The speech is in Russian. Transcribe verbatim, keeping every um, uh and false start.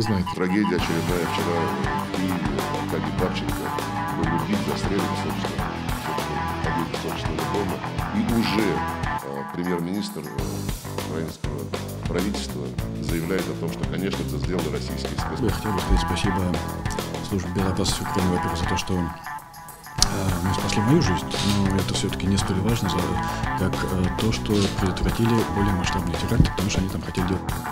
не знаю. Трагедия очередная вчера в Киеве. Аркадий Бабченко был убит, застрелен в собственном, в собственном доме. И уже а, премьер-министр украинского правительства заявляет о том, что, конечно, это сделали российские спецслужбы. Я хотел бы сказать спасибо службе безопасности Украины, во-первых, за то, что мы спасли мою жизнь, но это все-таки не столь важно, как то, что предотвратили более масштабные теракты, потому что они там хотели делать.